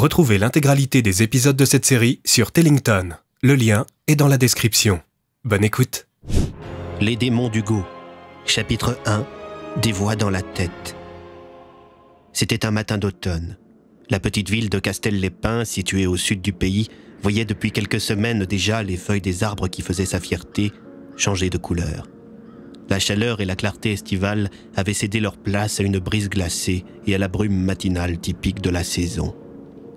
Retrouvez l'intégralité des épisodes de cette série sur Tellingtone. Le lien est dans la description. Bonne écoute. Les démons d'Hugo. Chapitre 1. Des voix dans la tête. C'était un matin d'automne. La petite ville de Castel-les-Pins, située au sud du pays, voyait depuis quelques semaines déjà les feuilles des arbres qui faisaient sa fierté changer de couleur. La chaleur et la clarté estivale avaient cédé leur place à une brise glacée et à la brume matinale typique de la saison.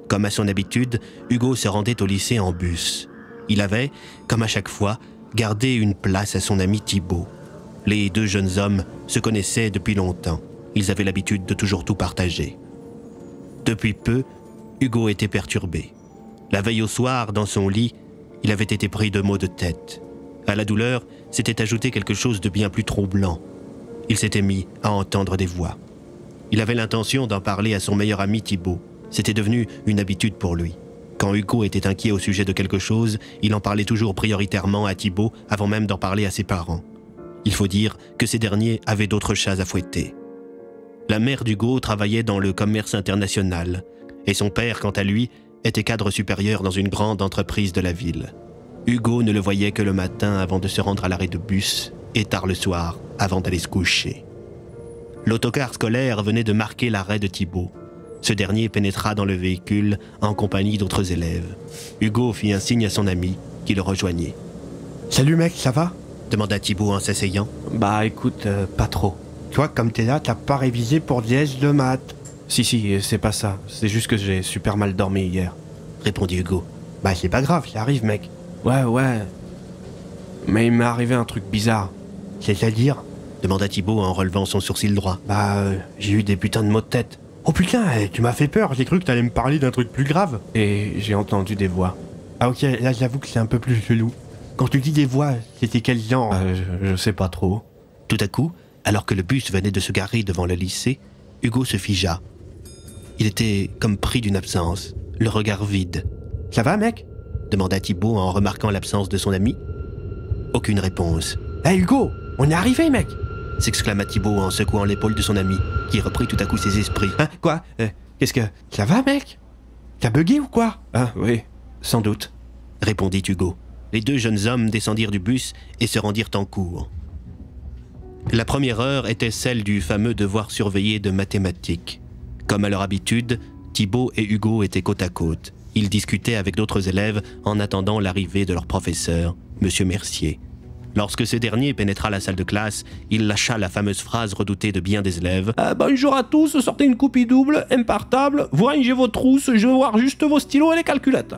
Comme à son habitude, Hugo se rendait au lycée en bus. Il avait, comme à chaque fois, gardé une place à son ami Thibault. Les deux jeunes hommes se connaissaient depuis longtemps. Ils avaient l'habitude de toujours tout partager. Depuis peu, Hugo était perturbé. La veille au soir, dans son lit, il avait été pris de maux de tête. À la douleur, s'était ajouté quelque chose de bien plus troublant. Il s'était mis à entendre des voix. Il avait l'intention d'en parler à son meilleur ami Thibault. C'était devenu une habitude pour lui. Quand Hugo était inquiet au sujet de quelque chose, il en parlait toujours prioritairement à Thibault avant même d'en parler à ses parents. Il faut dire que ces derniers avaient d'autres chats à fouetter. La mère d'Hugo travaillait dans le commerce international et son père, quant à lui, était cadre supérieur dans une grande entreprise de la ville. Hugo ne le voyait que le matin avant de se rendre à l'arrêt de bus et tard le soir avant d'aller se coucher. L'autocar scolaire venait de marquer l'arrêt de Thibault. Ce dernier pénétra dans le véhicule en compagnie d'autres élèves. Hugo fit un signe à son ami qui le rejoignait. « Salut mec, ça va ?» demanda Thibault en s'asseyant. « Bah écoute, pas trop. Toi, comme t'es là, t'as pas révisé pour DS de maths. »« Si, c'est pas ça. C'est juste que j'ai super mal dormi hier. » répondit Hugo. « Bah c'est pas grave, ça arrive mec. » Ouais. Mais il m'est arrivé un truc bizarre. C'est-à-dire ? Demanda Thibault en relevant son sourcil droit. J'ai eu des putains de maux de tête. Oh putain, tu m'as fait peur, j'ai cru que t'allais me parler d'un truc plus grave. Et j'ai entendu des voix. Ah ok, là j'avoue que c'est un peu plus chelou. Quand tu dis des voix, c'était quel genre ? Je sais pas trop. Tout à coup, alors que le bus venait de se garer devant le lycée, Hugo se figea. Il était comme pris d'une absence, le regard vide. Ça va mec ? demanda Thibault en remarquant l'absence de son ami. Aucune réponse. « Hey Hugo, on est arrivé mec !» s'exclama Thibault en secouant l'épaule de son ami, qui reprit tout à coup ses esprits. « Hein, quoi ? Qu'est-ce que... Ça va mec ? T'as bugué ou quoi ?»« Ah oui, sans doute, » répondit Hugo. Les deux jeunes hommes descendirent du bus et se rendirent en cours. La première heure était celle du fameux devoir surveillé de mathématiques. Comme à leur habitude, Thibault et Hugo étaient côte à côte. Ils discutaient avec d'autres élèves en attendant l'arrivée de leur professeur, Monsieur Mercier. Lorsque ce dernier pénétra la salle de classe, il lâcha la fameuse phrase redoutée de bien des élèves. « Bonjour à tous, sortez une copie double, impartable, voyez vos trousses, je veux voir juste vos stylos et les calculettes. »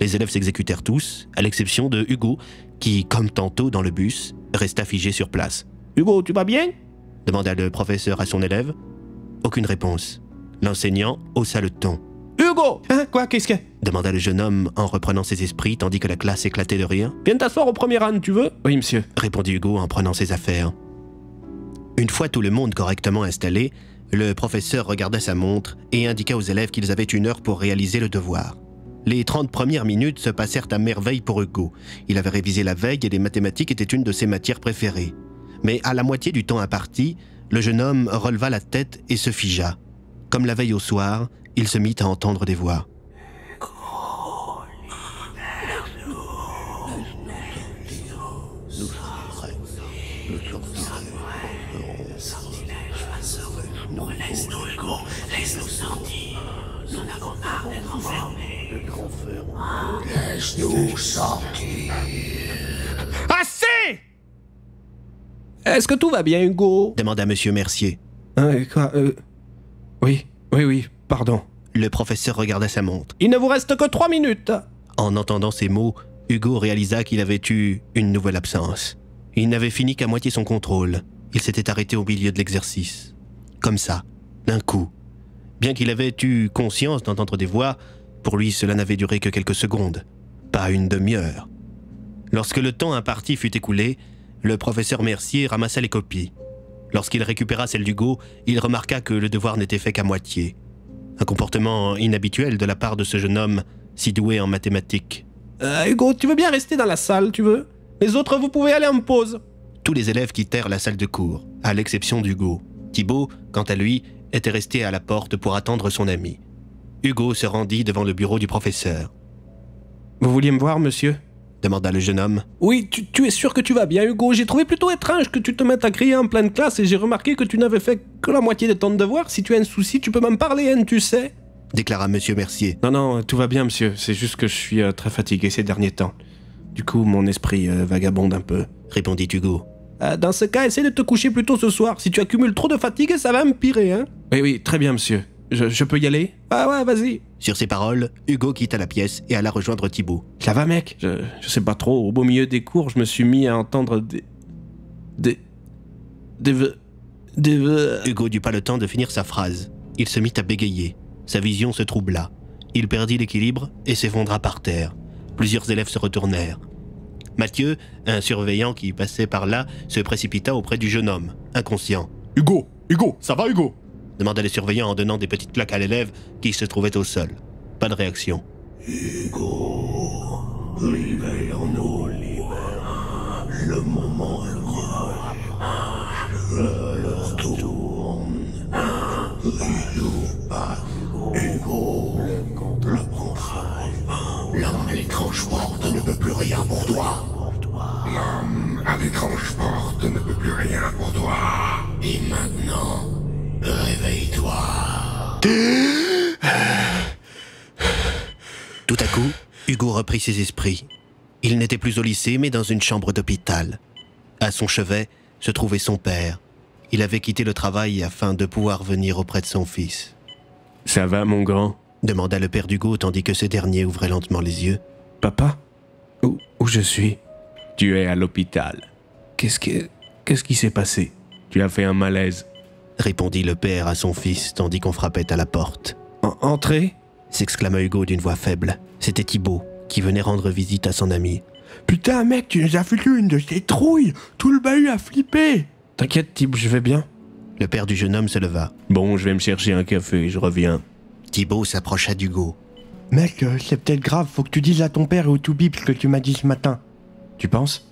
Les élèves s'exécutèrent tous, à l'exception de Hugo, qui, comme tantôt dans le bus, resta figé sur place. « Hugo, tu vas bien ?» demanda le professeur à son élève. Aucune réponse. L'enseignant haussa le ton. Hugo !»« Hein, quoi, qu'est-ce que... » demanda le jeune homme en reprenant ses esprits tandis que la classe éclatait de rire. « Viens t'asseoir au premier rang, tu veux ?»« Oui, monsieur, » répondit Hugo en prenant ses affaires. Une fois tout le monde correctement installé, le professeur regarda sa montre et indiqua aux élèves qu'ils avaient une heure pour réaliser le devoir. Les 30 premières minutes se passèrent à merveille pour Hugo. Il avait révisé la veille et les mathématiques étaient une de ses matières préférées. Mais à la moitié du temps imparti, le jeune homme releva la tête et se figea. Comme la veille au soir, il se mit à entendre des voix. Laisse-nous sortir. Nous n'avons marre d'être enfermés. Laisse-nous sortir. Assez ! Est-ce que tout va bien, Hugo ? demanda Monsieur Mercier. Oui, pardon. Le professeur regarda sa montre. Il ne vous reste que 3 minutes. En entendant ces mots, Hugo réalisa qu'il avait eu une nouvelle absence. Il n'avait fini qu'à moitié son contrôle. Il s'était arrêté au milieu de l'exercice. Comme ça, d'un coup. Bien qu'il avait eu conscience d'entendre des voix, pour lui cela n'avait duré que quelques secondes, pas une demi-heure. Lorsque le temps imparti fut écoulé, le professeur Mercier ramassa les copies. Lorsqu'il récupéra celle d'Hugo, il remarqua que le devoir n'était fait qu'à moitié. Un comportement inhabituel de la part de ce jeune homme, si doué en mathématiques. « Hugo, tu veux bien rester dans la salle, tu veux ? Les autres, vous pouvez aller en pause. » Tous les élèves quittèrent la salle de cours, à l'exception d'Hugo. Thibault, quant à lui, était resté à la porte pour attendre son ami. Hugo se rendit devant le bureau du professeur. « Vous vouliez me voir, monsieur ?» demanda le jeune homme. « Oui, tu es sûr que tu vas bien, Hugo. J'ai trouvé plutôt étrange que tu te mettes à crier en pleine classe et j'ai remarqué que tu n'avais fait que la moitié de ton devoir. Si tu as un souci, tu peux m'en parler, hein, tu sais ?» déclara Monsieur Mercier. « Non, non, tout va bien, monsieur. C'est juste que je suis très fatigué ces derniers temps. Du coup, mon esprit vagabonde un peu, » répondit Hugo. « Dans ce cas, essaie de te coucher plus tôt ce soir. Si tu accumules trop de fatigue, ça va empirer, hein ?» « Oui, oui, très bien, monsieur. Je peux y aller ?»« Ah ouais, vas-y. » Sur ces paroles, Hugo quitta la pièce et alla rejoindre Thibault. « Ça va, mec ? » ?»« Je sais pas trop. Au beau milieu des cours, je me suis mis à entendre des Hugo n'eut pas le temps de finir sa phrase. Il se mit à bégayer. Sa vision se troubla. Il perdit l'équilibre et s'effondra par terre. Plusieurs élèves se retournèrent. Mathieu, un surveillant qui passait par là, se précipita auprès du jeune homme, inconscient. « Hugo ! Hugo ! Ça va, Hugo ?» demanda le surveillant en donnant des petites claques à l'élève qui se trouvait au sol. Pas de réaction. « Hugo, libère-nous, libère. Le moment est proche. Le retour. Il nous bat. Hugo, le contraire. L'homme à l'étrange porte ne peut plus rien pour toi. L'homme à l'étrange porte ne peut plus rien pour toi. Et maintenant, réveille-toi. » Tout à coup, Hugo reprit ses esprits. Il n'était plus au lycée, mais dans une chambre d'hôpital. À son chevet se trouvait son père. Il avait quitté le travail afin de pouvoir venir auprès de son fils. « Ça va, mon grand ?» demanda le père d'Hugo tandis que ce dernier ouvrait lentement les yeux. « Papa ? Où je suis ?»« Tu es à l'hôpital. »« Qu'est-ce qui s'est passé ?»« Tu as fait un malaise. » répondit le père à son fils tandis qu'on frappait à la porte. « Entrez ?» s'exclama Hugo d'une voix faible. C'était Thibault qui venait rendre visite à son ami. « Putain mec, tu nous as foutu une de ces trouilles. Tout le bahut a flippé. »« T'inquiète Thibault, je vais bien. » Le père du jeune homme se leva. « Bon, je vais me chercher un café, je reviens. » Thibault s'approcha d'Hugo. « Mec, c'est peut-être grave, faut que tu dises à ton père et au Toubib ce que tu m'as dit ce matin. »« Tu penses ? » ?»«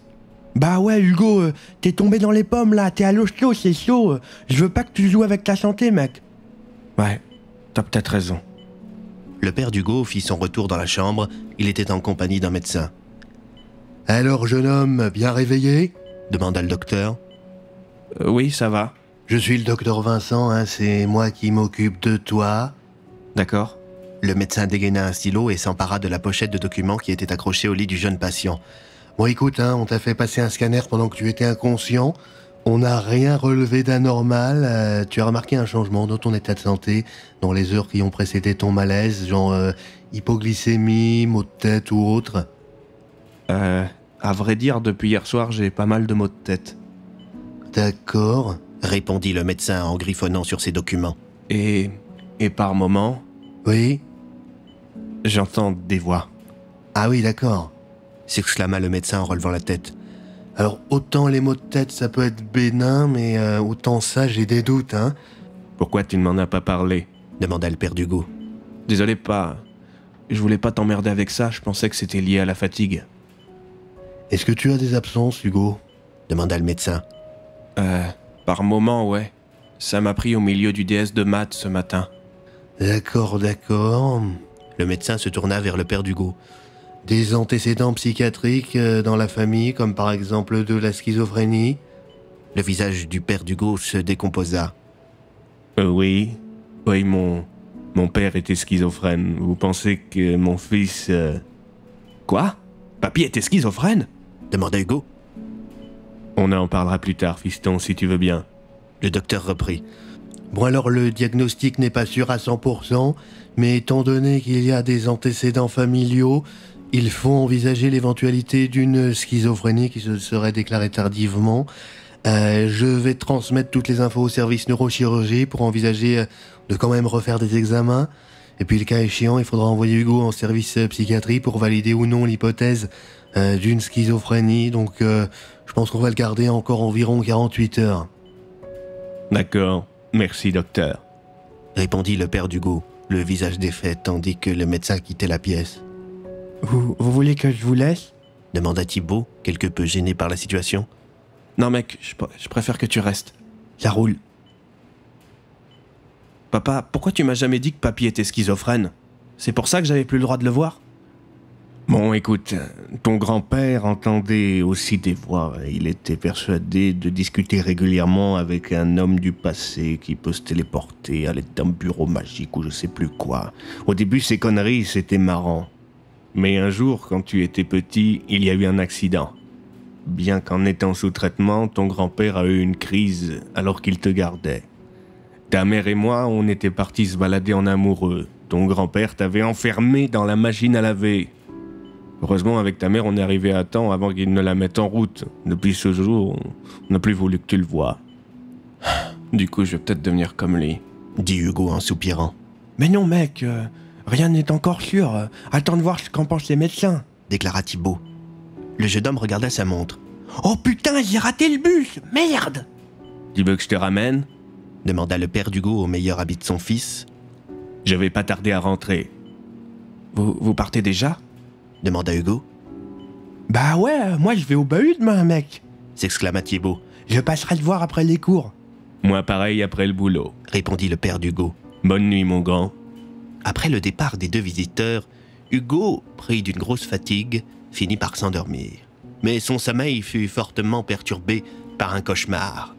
Bah ouais, Hugo, t'es tombé dans les pommes là, t'es à l'hosto, c'est chaud. Je veux pas que tu joues avec ta santé, mec. »« Ouais, t'as peut-être raison. » Le père d'Hugo fit son retour dans la chambre, il était en compagnie d'un médecin. « Alors, jeune homme, bien réveillé ?» demanda le docteur. « Oui, ça va. » « Je suis le docteur Vincent, hein, c'est moi qui m'occupe de toi. » « D'accord. » Le médecin dégaina un stylo et s'empara de la pochette de documents qui était accrochée au lit du jeune patient. « Bon, écoute, hein, on t'a fait passer un scanner pendant que tu étais inconscient. On n'a rien relevé d'anormal. Tu as remarqué un changement dans ton état de santé, dans les heures qui ont précédé ton malaise, genre hypoglycémie, maux de tête ou autre. »« À vrai dire, depuis hier soir, j'ai pas mal de maux de tête. »« D'accord, » répondit le médecin en griffonnant sur ses documents. « Et par moments, oui, j'entends des voix. » « Ah oui, d'accord, » s'exclama le médecin en relevant la tête. « Alors, autant les maux de tête, ça peut être bénin, mais autant ça, j'ai des doutes, hein. »« Pourquoi tu ne m'en as pas parlé ?» demanda le père d'Hugo. « Désolé, pas. Je voulais pas t'emmerder avec ça, je pensais que c'était lié à la fatigue. »« Est-ce que tu as des absences, Hugo ?» demanda le médecin. « Par moments, ouais. Ça m'a pris au milieu du DS de maths ce matin. » « D'accord, d'accord. » Le médecin se tourna vers le père d'Hugo. « Des antécédents psychiatriques dans la famille, comme par exemple de la schizophrénie ?» Le visage du père d'Hugo se décomposa. « Oui, oui, mon père était schizophrène. Vous pensez que mon fils... Quoi ? Papy était schizophrène ?» demanda Hugo. « On en parlera plus tard, fiston, si tu veux bien. » Le docteur reprit. « Bon alors le diagnostic n'est pas sûr à 100%, mais étant donné qu'il y a des antécédents familiaux, il faut envisager l'éventualité d'une schizophrénie qui se serait déclarée tardivement. Je vais transmettre toutes les infos au service neurochirurgie pour envisager de quand même refaire des examens. Et puis le cas échéant, il faudra envoyer Hugo en service psychiatrie pour valider ou non l'hypothèse d'une schizophrénie. Donc je pense qu'on va le garder encore environ 48 heures. » « D'accord. Merci, docteur. » répondit le père d'Hugo, le visage défait, tandis que le médecin quittait la pièce. « Vous voulez que je vous laisse ?» demanda Thibault, quelque peu gêné par la situation. « Non, mec, je préfère que tu restes. »« Ça roule. » « Papa, pourquoi tu m'as jamais dit que papy était schizophrène ?» C'est pour ça que j'avais plus le droit de le voir. Bon, écoute, ton grand-père entendait aussi des voix. Il était persuadé de discuter régulièrement avec un homme du passé qui peut se téléporter, aller dans un bureau magique ou je sais plus quoi. Au début, ces conneries, c'était marrant. Mais un jour, quand tu étais petit, il y a eu un accident. Bien qu'en étant sous traitement, ton grand-père a eu une crise alors qu'il te gardait. Ta mère et moi, on était partis se balader en amoureux. Ton grand-père t'avait enfermé dans la machine à laver. Heureusement, avec ta mère, on est arrivé à temps avant qu'il ne la mette en route. Depuis ce jour, on n'a plus voulu que tu le vois. Du coup, je vais peut-être devenir comme lui. Dit Hugo en soupirant. Mais non, mec, rien n'est encore sûr. Attends de voir ce qu'en pensent les médecins. Déclara Thibault. Le jeune homme regarda sa montre. Oh putain, j'ai raté le bus. Merde. Tu veux que je te ramène? Demanda le père d'Hugo au meilleur habit de son fils. Je vais pas tarder à rentrer. Vous partez déjà? Demanda Hugo. « Bah ouais, moi je vais au bahut demain, mec !» s'exclama Thibault. « Je passerai te voir après les cours. »« Moi pareil après le boulot. » répondit le père d'Hugo. « Bonne nuit, mon grand. » Après le départ des deux visiteurs, Hugo, pris d'une grosse fatigue, finit par s'endormir. Mais son sommeil fut fortement perturbé par un cauchemar.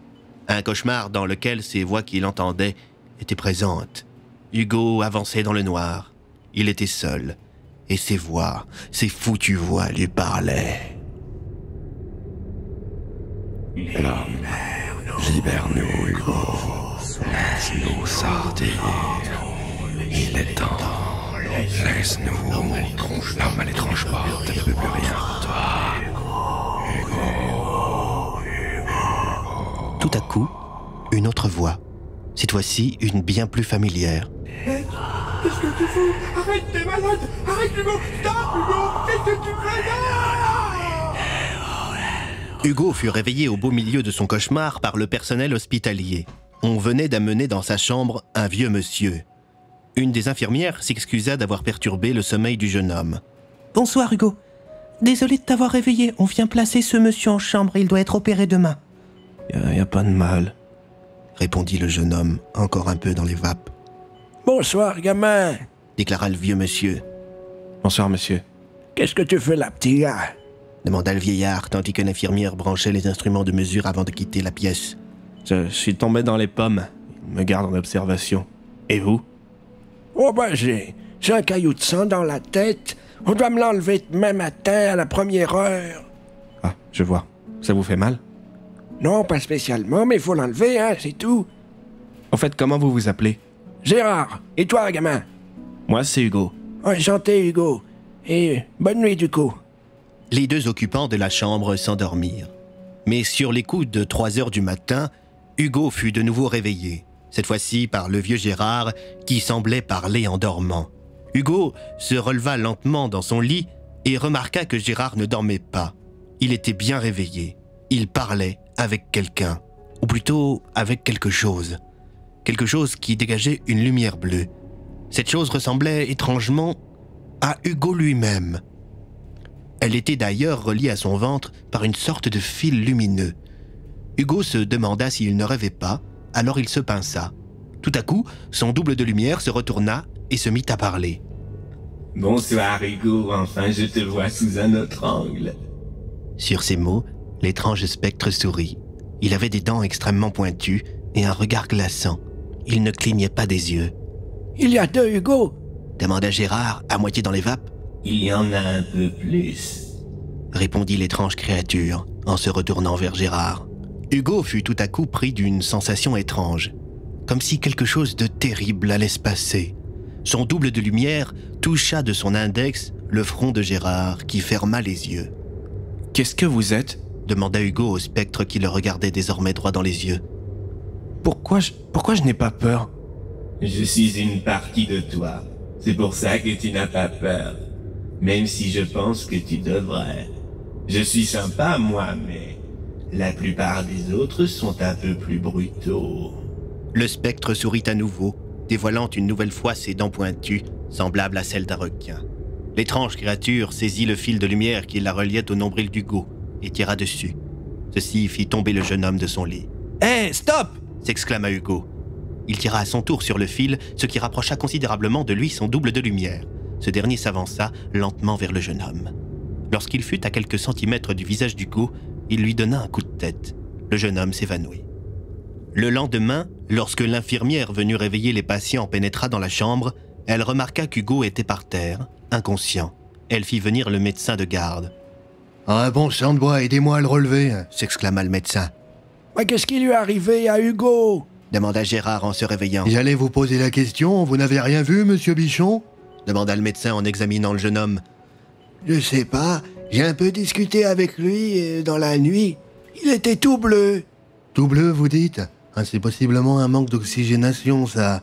Un cauchemar dans lequel ces voix qu'il entendait étaient présentes. Hugo avançait dans le noir. Il était seul. Et ses voix, ces foutues voix lui parlaient. L'homme, libère-nous, Hugo, laisse-nous sortir. Il est temps, laisse-nous, l'homme à l'étrange porte ne peut plus rien pour toi. Hugo, Hugo. Tout à coup, une autre voix, cette fois-ci une bien plus familière. Qu'est-ce que tu fous? Arrête, t'es malade! Arrête, Hugo! Stop, Hugo! Qu'est-ce que tu fais là? Hugo fut réveillé au beau milieu de son cauchemar par le personnel hospitalier. On venait d'amener dans sa chambre un vieux monsieur. Une des infirmières s'excusa d'avoir perturbé le sommeil du jeune homme. « Bonsoir, Hugo. Désolé de t'avoir réveillé. On vient placer ce monsieur en chambre. Il doit être opéré demain. »« Y a pas de mal, » répondit le jeune homme, encore un peu dans les vapes. « Bonsoir, gamin !» déclara le vieux monsieur. « Bonsoir, monsieur. »« Qu'est-ce que tu fais là, petit gars ?» demanda le vieillard, tandis que l'infirmière branchait les instruments de mesure avant de quitter la pièce. « Je suis tombé dans les pommes. Il me garde en observation. Et vous ?»« Oh ben, j'ai un caillou de sang dans la tête. On doit me l'enlever demain matin à la première heure. »« Ah, je vois. Ça vous fait mal ?»« Non, pas spécialement, mais il faut l'enlever, hein, c'est tout. » »« En fait, comment vous vous appelez ?» Gérard, et toi, gamin? Moi, c'est Hugo. Enchanté, Hugo. Et bonne nuit, du coup. Les deux occupants de la chambre s'endormirent. Mais sur les coups de 3 heures du matin, Hugo fut de nouveau réveillé, cette fois-ci par le vieux Gérard qui semblait parler en dormant. Hugo se releva lentement dans son lit et remarqua que Gérard ne dormait pas. Il était bien réveillé. Il parlait avec quelqu'un, ou plutôt avec quelque chose. Quelque chose qui dégageait une lumière bleue. Cette chose ressemblait étrangement à Hugo lui-même. Elle était d'ailleurs reliée à son ventre par une sorte de fil lumineux. Hugo se demanda s'il ne rêvait pas, alors il se pinça. Tout à coup, son double de lumière se retourna et se mit à parler. « Bonsoir Hugo, enfin je te vois sous un autre angle. » Sur ces mots, l'étrange spectre sourit. Il avait des dents extrêmement pointues et un regard glaçant. Il ne clignait pas des yeux. « Il y a deux, Hugo » demanda Gérard, à moitié dans les vapes. « Il y en a un peu plus » répondit l'étrange créature, en se retournant vers Gérard. Hugo fut tout à coup pris d'une sensation étrange, comme si quelque chose de terrible allait se passer. Son double de lumière toucha de son index le front de Gérard, qui ferma les yeux. « Qu'est-ce que vous êtes ?» demanda Hugo au spectre qui le regardait désormais droit dans les yeux. Pourquoi je n'ai pas peur? Je suis une partie de toi. C'est pour ça que tu n'as pas peur. Même si je pense que tu devrais. Je suis sympa, moi, mais la plupart des autres sont un peu plus brutaux. Le spectre sourit à nouveau, dévoilant une nouvelle fois ses dents pointues, semblables à celles d'un requin. L'étrange créature saisit le fil de lumière qui la reliait au nombril d'Hugo et tira dessus. Ceci fit tomber le jeune homme de son lit. Hé, stop! s'exclama Hugo. Il tira à son tour sur le fil, ce qui rapprocha considérablement de lui son double de lumière. Ce dernier s'avança lentement vers le jeune homme. Lorsqu'il fut à quelques centimètres du visage d'Hugo, il lui donna un coup de tête. Le jeune homme s'évanouit. Le lendemain, lorsque l'infirmière venue réveiller les patients pénétra dans la chambre, elle remarqua qu'Hugo était par terre, inconscient. Elle fit venir le médecin de garde. « Ah bon sang de bois, aidez-moi à le relever !» s'exclama le médecin. « Qu'est-ce qui lui est arrivé à Hugo ?» demanda Gérard en se réveillant. « J'allais vous poser la question, vous n'avez rien vu, monsieur Bichon ?» demanda le médecin en examinant le jeune homme. « Je sais pas, j'ai un peu discuté avec lui dans la nuit. Il était tout bleu. »« Tout bleu, vous dites ? C'est possiblement un manque d'oxygénation, ça. »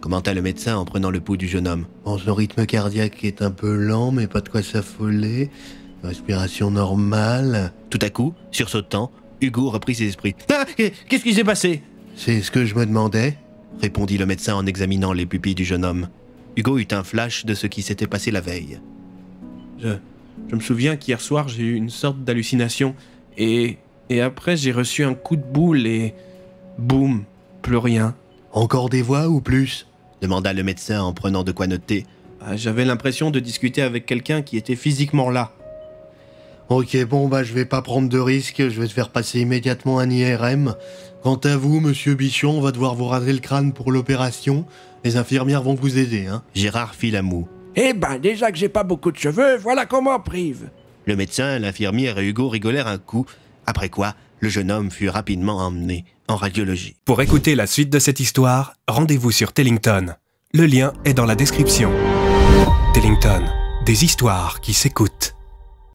commenta le médecin en prenant le pouls du jeune homme. « Bon, son rythme cardiaque est un peu lent, mais pas de quoi s'affoler. Respiration normale. » Tout à coup, sursautant, Hugo reprit ses esprits. « Ah, qu'est-ce qui s'est passé ?» « C'est ce que je me demandais, » répondit le médecin en examinant les pupilles du jeune homme. Hugo eut un flash de ce qui s'était passé la veille. « Je me souviens qu'hier soir, j'ai eu une sorte d'hallucination, et après j'ai reçu un coup de boule et... boum, plus rien. » « Encore des voix ou plus ?» demanda le médecin en prenant de quoi noter. « J'avais l'impression de discuter avec quelqu'un qui était physiquement là. » « Ok, bon, je vais pas prendre de risque, je vais te faire passer immédiatement un IRM. Quant à vous, monsieur Bichon, on va devoir vous raser le crâne pour l'opération. Les infirmières vont vous aider, hein. » Gérard fit la moue. « Eh ben, déjà que j'ai pas beaucoup de cheveux, voilà qu'on m'en prive. » Le médecin, l'infirmière et Hugo rigolèrent un coup, après quoi le jeune homme fut rapidement emmené en radiologie. Pour écouter la suite de cette histoire, rendez-vous sur Tellingtone. Le lien est dans la description. Tellingtone, des histoires qui s'écoutent.